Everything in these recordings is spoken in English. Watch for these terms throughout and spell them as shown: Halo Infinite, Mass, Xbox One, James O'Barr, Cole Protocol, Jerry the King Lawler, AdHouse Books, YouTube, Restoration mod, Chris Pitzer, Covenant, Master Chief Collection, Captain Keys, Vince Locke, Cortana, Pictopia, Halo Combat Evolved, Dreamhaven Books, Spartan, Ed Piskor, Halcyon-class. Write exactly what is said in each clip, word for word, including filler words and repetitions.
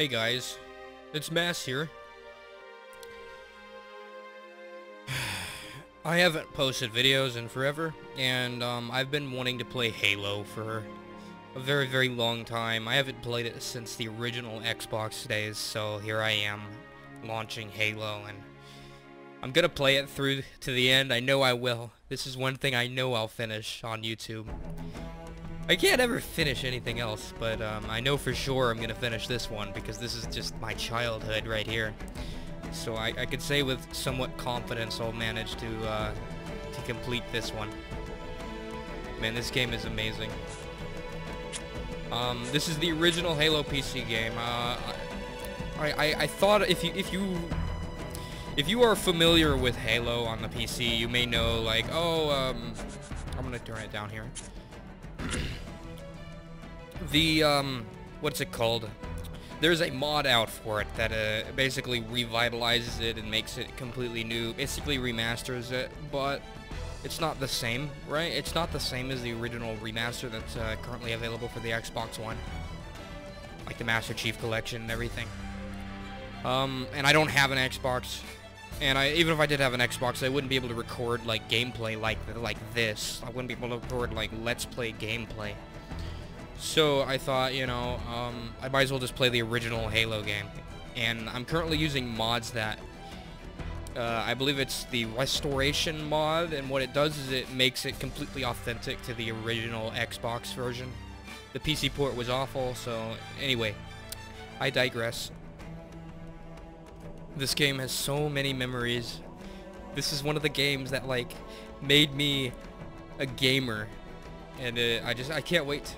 Hey guys, it's Mass here. I haven't posted videos in forever, and um, I've been wanting to play Halo for a very, very long time. I haven't played it since the original Xbox days, so here I am launching Halo, and I'm gonna play it through to the end. I know I will. This is one thing I know I'll finish on YouTube. I can't ever finish anything else, but um, I know for sure I'm going to finish this one because this is just my childhood right here. So I, I could say with somewhat confidence I'll manage to, uh, to complete this one. Man, this game is amazing. Um, this is the original Halo P C game. Uh, I, I, I thought if you, if you, if you are familiar with Halo on the P C, you may know, like, oh, um, I'm going to turn it down here. The, um, what's it called? There's a mod out for it that uh, basically revitalizes it and makes it completely new, basically remasters it, but it's not the same, right? It's not the same as the original remaster that's uh, currently available for the Xbox One, like the Master Chief Collection and everything. Um, and I don't have an Xbox, and I, even if I did have an Xbox, I wouldn't be able to record, like, gameplay like, like this. I wouldn't be able to record, like, Let's Play gameplay. So I thought, you know, um, I might as well just play the original Halo game. And I'm currently using mods that, uh, I believe it's the Restoration mod, and what it does is it makes it completely authentic to the original Xbox version. The P C port was awful, so anyway, I digress. This game has so many memories. This is one of the games that, like, made me a gamer. And uh, I just, I can't wait.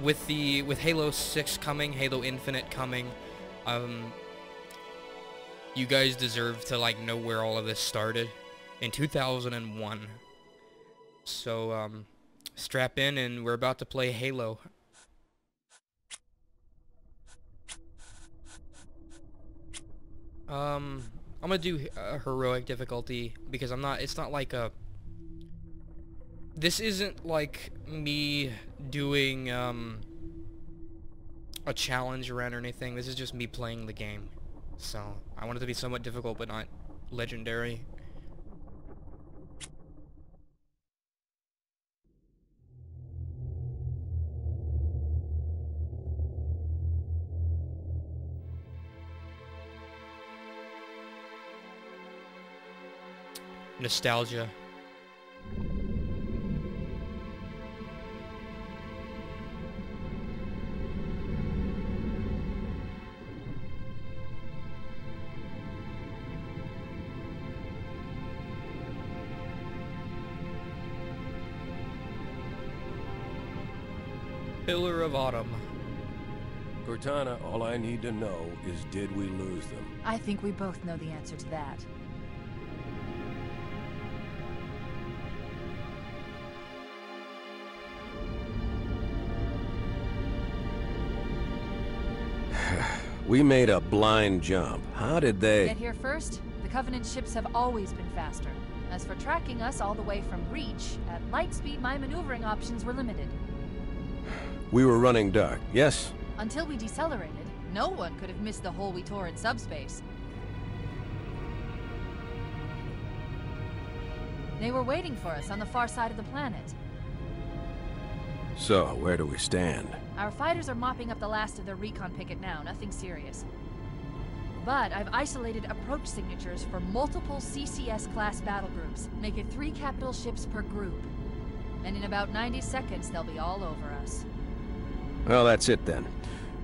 With the with Halo six coming, Halo Infinite coming, um, you guys deserve to like know where all of this started in two thousand one. So um, strap in, and we're about to play Halo. Um, I'm gonna do a heroic difficulty because I'm not. It's not like a. This isn't like me doing um, a challenge run or anything. This is just me playing the game. So I want it to be somewhat difficult, but not legendary. Nostalgia. Pillar of Autumn. Cortana, all I need to know is, did we lose them? I think we both know the answer to that. We made a blind jump. How did they... Get here first? The Covenant ships have always been faster. As for tracking us all the way from Reach, at light speed my maneuvering options were limited. We were running dark, yes? Until we decelerated, no one could have missed the hole we tore in subspace. They were waiting for us on the far side of the planet. So, where do we stand? Our fighters are mopping up the last of their recon picket now, nothing serious. But I've isolated approach signatures for multiple C C S class battle groups. Make it three capital ships per group. And in about ninety seconds, they'll be all over us. Well, that's it then.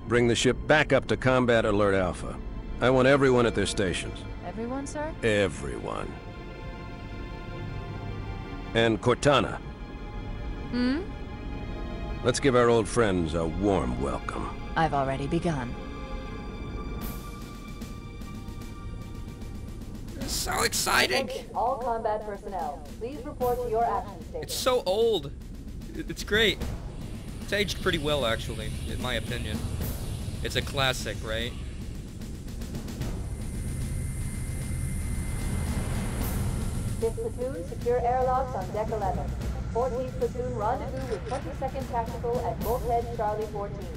Bring the ship back up to Combat Alert Alpha. I want everyone at their stations. Everyone, sir? Everyone. And Cortana. Hmm? Let's give our old friends a warm welcome. I've already begun. This is so exciting! All combat personnel, please report to your action station. It's so old. It's great. It's aged pretty well, actually, in my opinion. It's a classic, right? fifth Platoon, secure airlocks on Deck eleven. fourteenth Platoon, rendezvous with twenty-second Tactical at Bulkhead Charlie fourteen.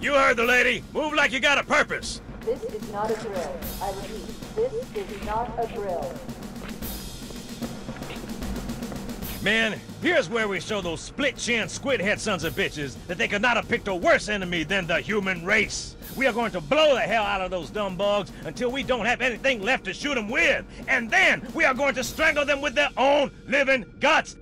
You heard the lady. Move like you got a purpose. This is not a drill. I repeat, this is not a drill. Man, here's where we show those split-chin, squid-head sons of bitches that they could not have picked a worse enemy than the human race. We are going to blow the hell out of those dumb bugs until we don't have anything left to shoot them with. And then we are going to strangle them with their own living guts.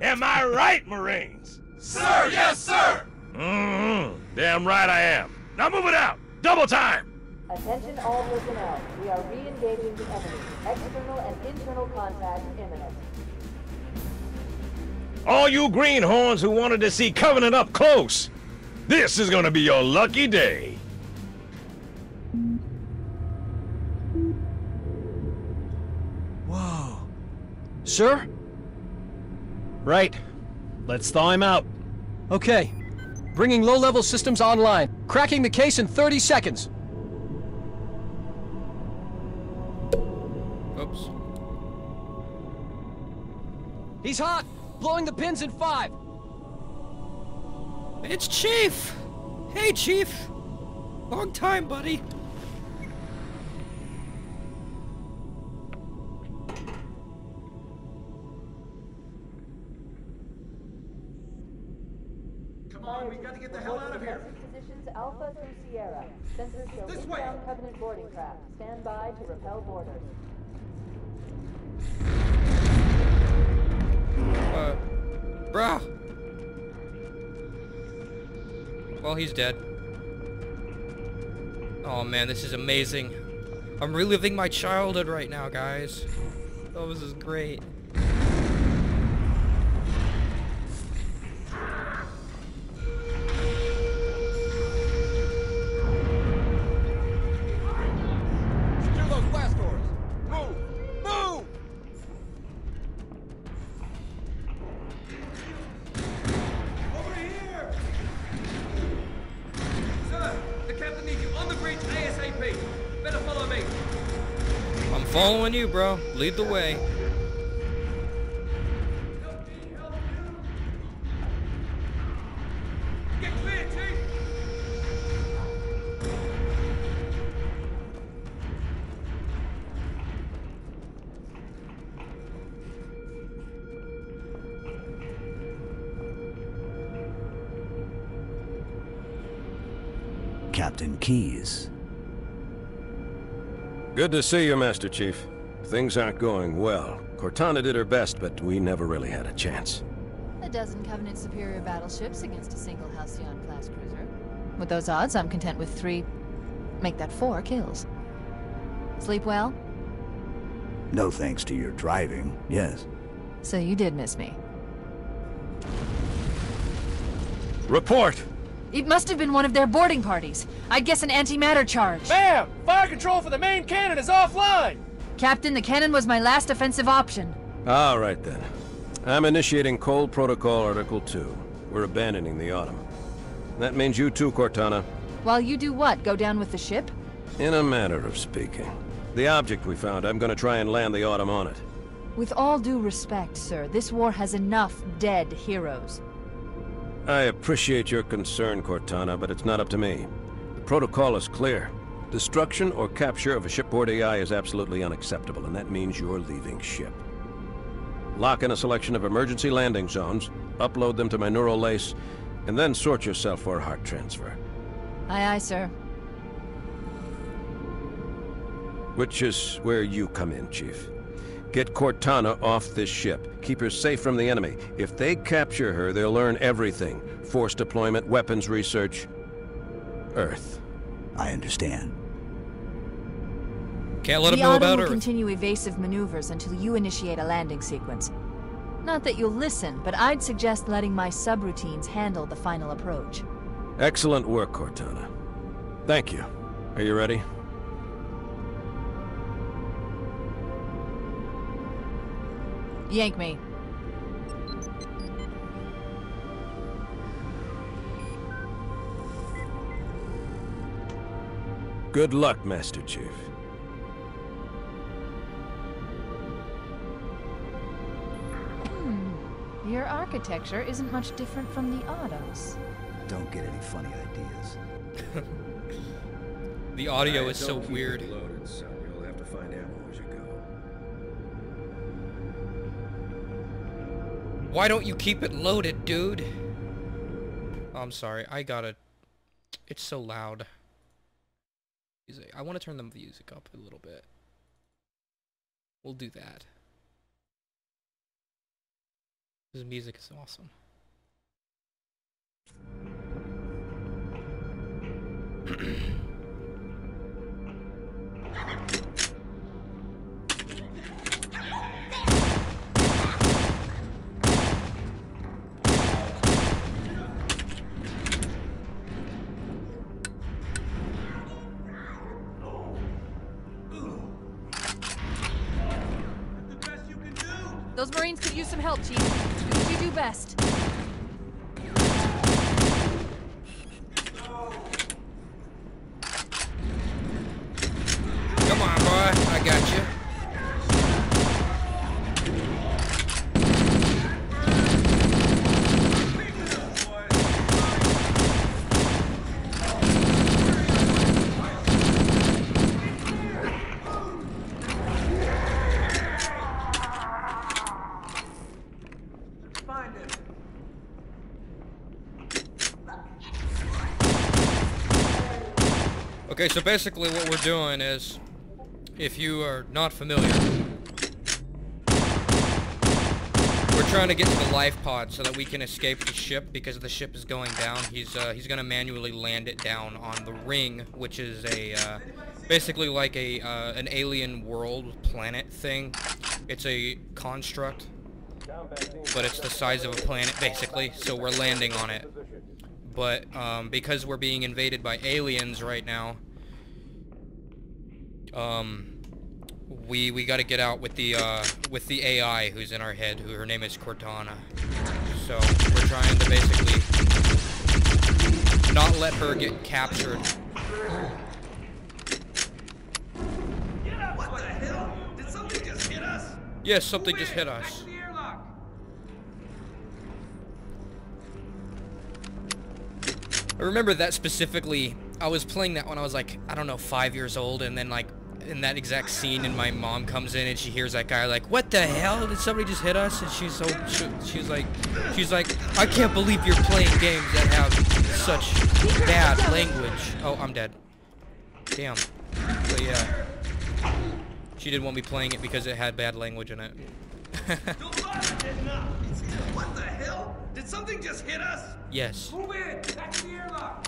Am I right, Marines? Sir, yes, sir! Mm-hmm. Damn right I am. Now move it out! Double time! Attention all personnel. We are re-engaging the enemy. External and internal contact imminent. All you greenhorns who wanted to see Covenant up close, this is gonna be your lucky day. Whoa. Sir? Right. Let's thaw him out. Okay. Bringing low-level systems online. Cracking the case in thirty seconds. Oops. He's hot! Blowing the pins in five! It's Chief! Hey, Chief! Long time, buddy. Come on, we've got to get the hell out of here! Positions Alpha through Sierra. Sensors show this way! Covenant boarding craft. Stand by to repel boarders. Uh, bruh. Well, he's dead. Oh man, this is amazing. I'm reliving my childhood right now, guys. Oh, this is great. Following you, bro. Lead the way. Help me, help you. Get clear, Chief. Captain Keys. Good to see you, Master Chief. Things aren't going well. Cortana did her best, but we never really had a chance. A dozen Covenant superior battleships against a single Halcyon-class cruiser. With those odds, I'm content with three... make that four kills. Sleep well? No thanks to your driving, yes. So you did miss me. Report! It must have been one of their boarding parties. I'd guess an antimatter charge. Ma'am! Fire control for the main cannon is offline! Captain, the cannon was my last offensive option. All right, then. I'm initiating Cole Protocol Article two. We're abandoning the Autumn. That means you too, Cortana. While you do what? Go down with the ship? In a manner of speaking. The object we found, I'm gonna try and land the Autumn on it. With all due respect, sir, this war has enough dead heroes. I appreciate your concern, Cortana, but it's not up to me. The protocol is clear. Destruction or capture of a shipboard A I is absolutely unacceptable, and that means you're leaving ship. Lock in a selection of emergency landing zones, upload them to my neural lace, and then sort yourself for a heart transfer. Aye, aye, sir. Which is where you come in, Chief. Get Cortana off this ship. Keep her safe from the enemy. If they capture her, they'll learn everything. Force deployment, weapons research... Earth. I understand. Can't let them know about Earth. The Autumn will continue evasive maneuvers until you initiate a landing sequence. Not that you'll listen, but I'd suggest letting my subroutines handle the final approach. Excellent work, Cortana. Thank you. Are you ready? Yank me. Good luck, Master Chief. Hmm. Your architecture isn't much different from the Autumn's. don't get any funny ideas. The audio is so weird. Loaded, son. You'll have to find ammo as you go. Why don't you keep it loaded, dude? Oh, I'm sorry. I gotta... It's so loud. I want to turn the music up a little bit. We'll do that. This music is awesome. Those Marines could use some help, Chief. Do what you do best. Come on, boy. I got you. Okay, so basically what we're doing is, if you are not familiar, we're trying to get to the life pod so that we can escape the ship, because the ship is going down. He's uh, he's gonna manually land it down on the ring, which is a uh, basically like a uh, an alien world planet thing. It's a construct, but it's the size of a planet basically. So we're landing on it, but um, because we're being invaded by aliens right now. Um, we we got to get out with the uh, with the A I who's in our head. Who her name is Cortana. So we're trying to basically not let her get captured. What the hell? Did something just hit us? Yes, something just hit us. I remember that specifically. I was playing that when I was like, I don't know, five years old, and then like in that exact scene, and my mom comes in and she hears that guy like, "What the hell? Did somebody just hit us?" And she's so she, she's like, she's like, "I can't believe you're playing games that have such bad language." Oh, I'm dead. Damn. But yeah, she didn't want me playing it because it had bad language in it. What the hell? Did something just hit us? Yes. Move in. Back to the airlock.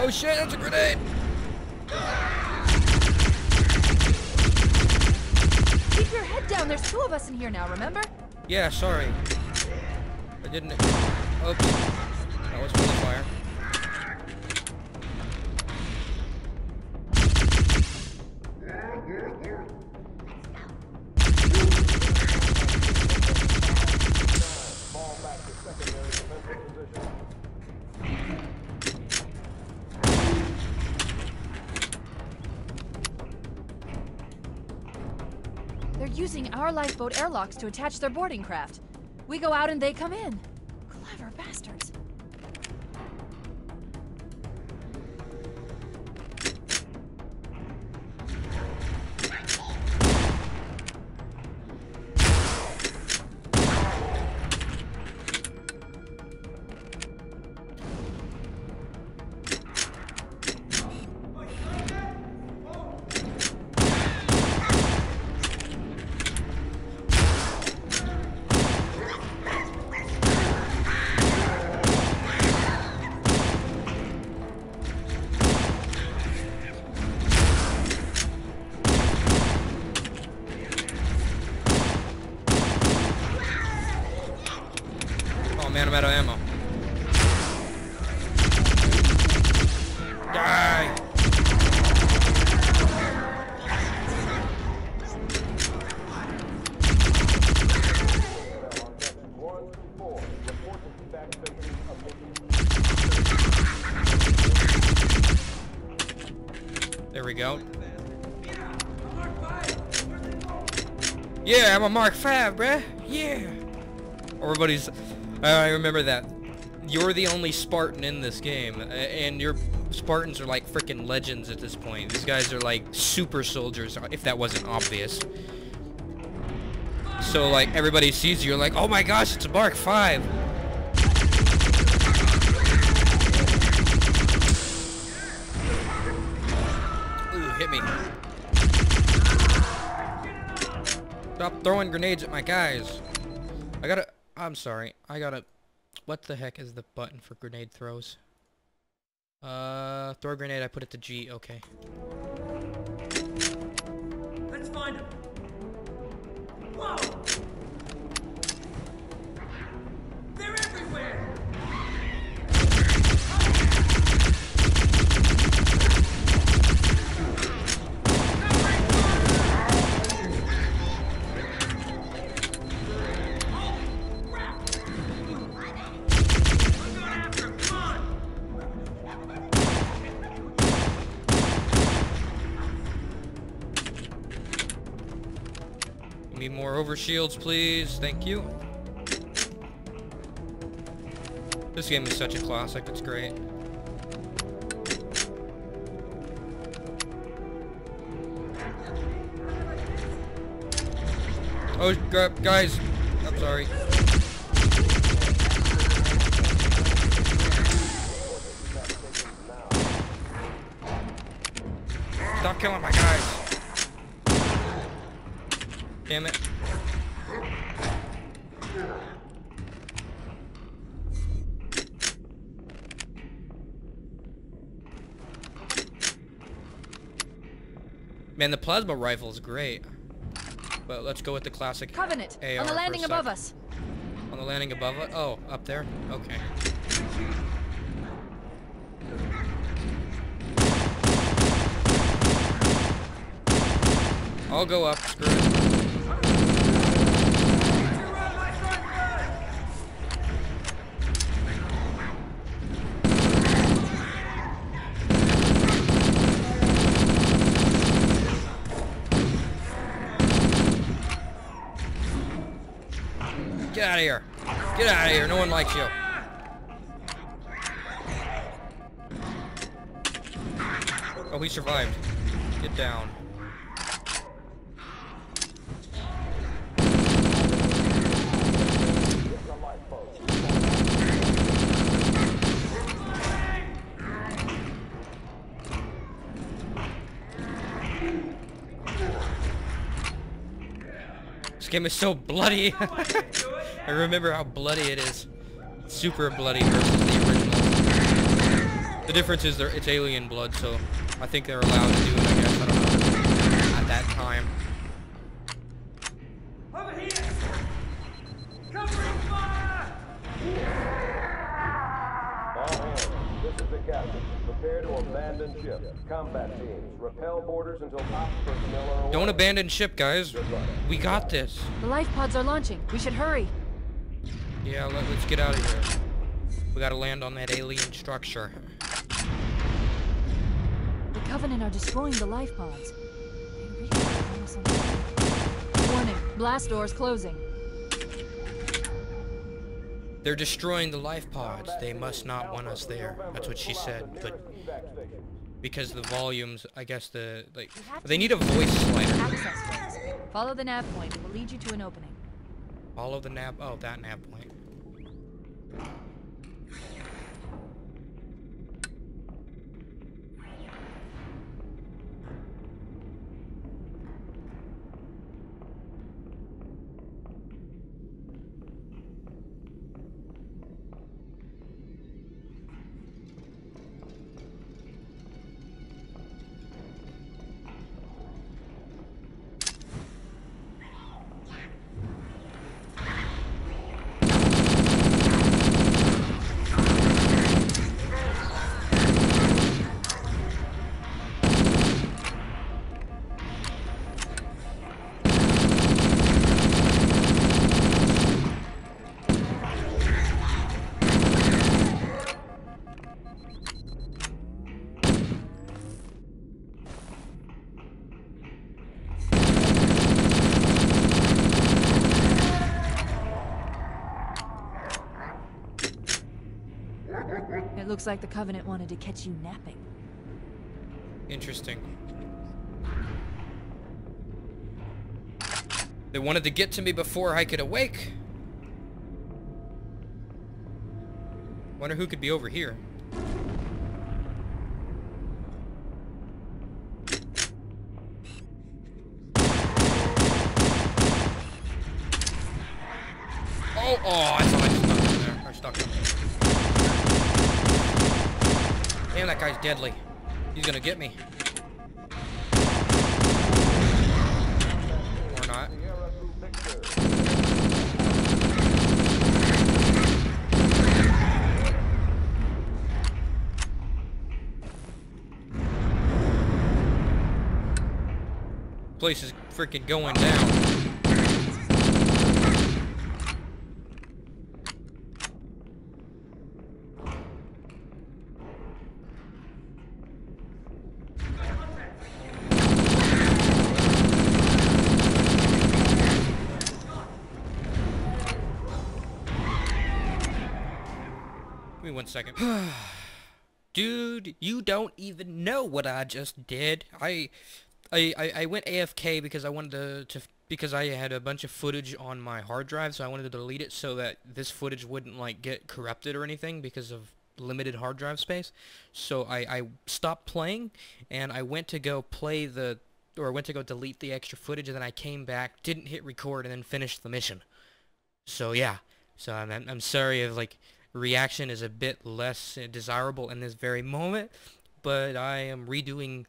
Oh shit, that's a grenade! Keep your head down, there's two of us in here now, remember? Yeah, sorry. I didn't... Oops. That was really fire. Using our lifeboat airlocks to attach their boarding craft. We go out and they come in. Clever bastards. There we go. Yeah, I'm a Mark five, bruh. Yeah. Everybody's... I remember that. You're the only Spartan in this game, and your Spartans are like freaking legends at this point. These guys are like super soldiers, if that wasn't obvious. So like everybody sees you, you're like, oh my gosh, it's a Mark five. Ooh, hit me. Stop throwing grenades at my guys. I gotta, I'm sorry, I gotta... What the heck is the button for grenade throws? Uh, throw grenade, I put it to G, okay. Let's find him. Whoa! They're everywhere! Need more overshields, please. Thank you. This game is such a classic. It's great. Oh, guys. I'm sorry. Stop killing my guys. Damn it. Man, the plasma rifle is great. But let's go with the classic Covenant A R on the landing above us. On the landing above us? Oh, up there? Okay. I'll go up. Screw it. Get out of here. Get out of here. No one likes you. Oh, he survived. Get down. This game is so bloody. I remember how bloody it is. It's super bloody versus the original. The difference is there, it's alien blood, so I think they're allowed to do it, I guess. I don't know. At that time. Over here! Covering fire! All hands, this is the captain. Prepare to abandon ship. Combat teams, repel borders until top personnel are away. Don't abandon ship, guys. We got this. The life pods are launching. We should hurry. Yeah, let, let's get out of here. We gotta land on that alien structure. The Covenant are destroying the life pods. Warning, blast doors closing. They're destroying the life pods. They must not want us there. That's what she said, but because the volumes, I guess the, like, they need a voice slider. Follow the nav point. It will lead you to an opening. Follow the nav, oh, that nav point. It looks like the Covenant wanted to catch you napping. Interesting. They wanted to get to me before I could awake. Wonder who could be over here. Oh, oh, I saw I stuck him there. I stuck him there. Damn, that guy's deadly. He's gonna get me. Or not. Place is freaking going down. Second. Dude, you don't even know what I just did. I, I, I went A F K because I wanted to, to, because I had a bunch of footage on my hard drive, so I wanted to delete it so that this footage wouldn't like get corrupted or anything because of limited hard drive space. So I, I stopped playing and I went to go play the, or I went to go delete the extra footage, and then I came back, didn't hit record, and then finished the mission. So yeah, so I'm, I'm sorry if like. Reaction is a bit less desirable in this very moment, but I am redoing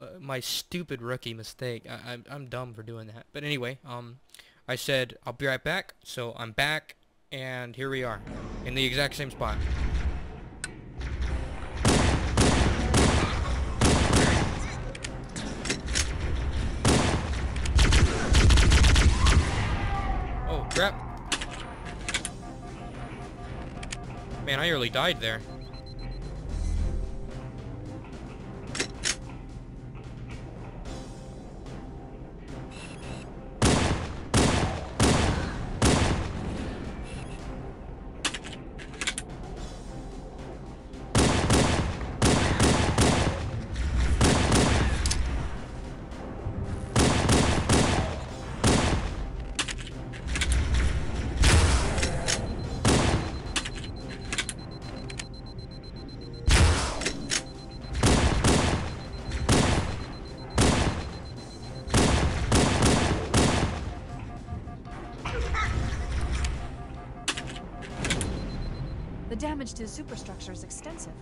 uh, my stupid rookie mistake. I, I'm, I'm dumb for doing that. But anyway, um, I said I'll be right back, so I'm back, and here we are, in the exact same spot. Oh, crap. Man, I nearly died there. Damage to the superstructure is extensive.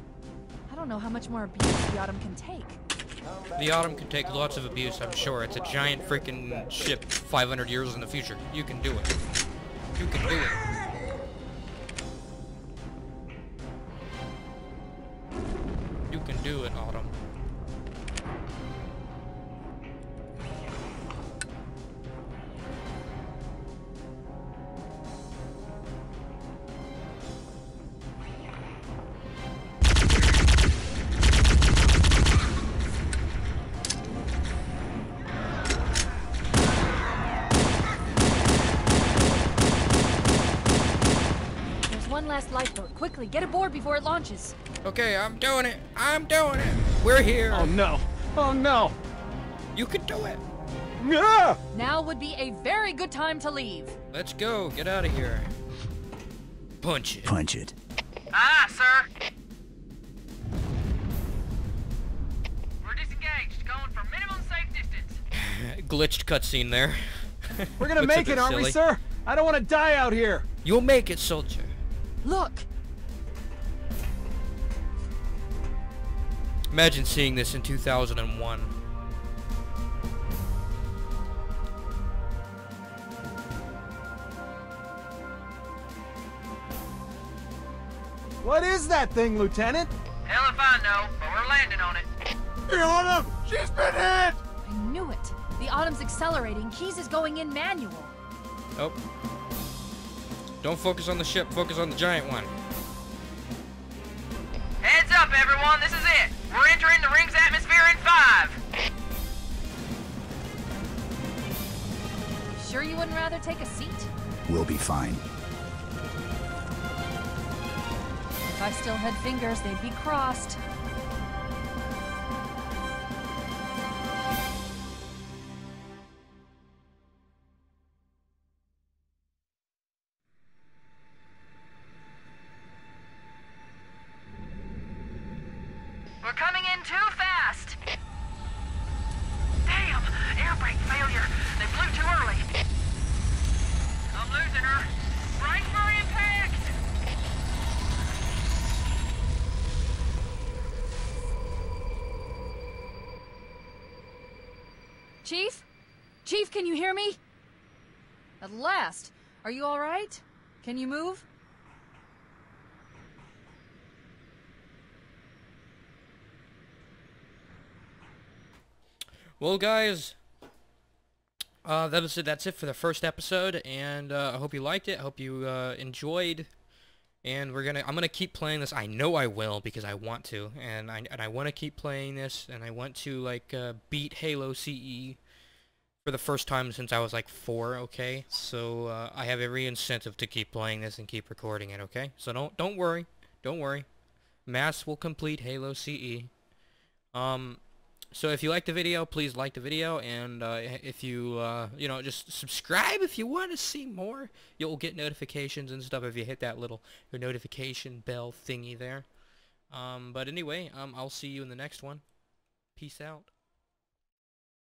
I don't know how much more abuse the Autumn can take. The Autumn can take lots of abuse, I'm sure. It's a giant freaking ship five hundred years in the future. You can do it. You can do it. You can do it, Autumn. Quickly, get aboard before it launches. Okay, I'm doing it. I'm doing it. We're here. Oh no. Oh no. You can do it. Yeah. Now would be a very good time to leave. Let's go. Get out of here. Punch it. Punch it. Ah, sir. We're disengaged. Going for minimum safe distance. Glitched cutscene there. We're gonna make it, aren't we, sir? I don't want to die out here. You'll make it, soldier. Look. Imagine seeing this in two thousand one. What is that thing, Lieutenant? Hell if I know, but we're landing on it. The Autumn! She's been hit! I knew it. The Autumn's accelerating. Keys is going in manual. Nope. Don't focus on the ship. Focus on the giant one. Heads up, everyone. This is it. We're entering the ring's atmosphere in five. Sure you wouldn't rather take a seat? We'll be fine. If I still had fingers, they'd be crossed. We're coming in too fast! Damn! Air brake failure! They flew too early! I'm losing her! Brake for impact! Chief? Chief, can you hear me? At last! Are you all right? Can you move? Well, guys, uh, that is it. That's it for the first episode, and uh, I hope you liked it. I hope you uh, enjoyed, and we're gonna. I'm gonna keep playing this. I know I will because I want to, and I and I want to keep playing this, and I want to like uh, beat Halo C E for the first time since I was like four. Okay, so uh, I have every incentive to keep playing this and keep recording it. Okay, so don't don't worry, don't worry. Mass will complete Halo C E. Um. So if you like the video, please like the video, and uh, if you, uh, you know, just subscribe if you want to see more. You'll get notifications and stuff if you hit that little your notification bell thingy there. Um, but anyway, um, I'll see you in the next one. Peace out.